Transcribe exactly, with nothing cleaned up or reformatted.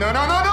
No, no, no, no.